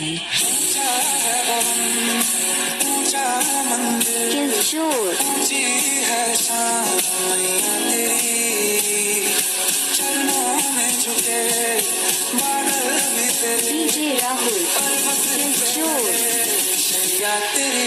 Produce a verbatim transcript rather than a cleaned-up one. D J Rahul.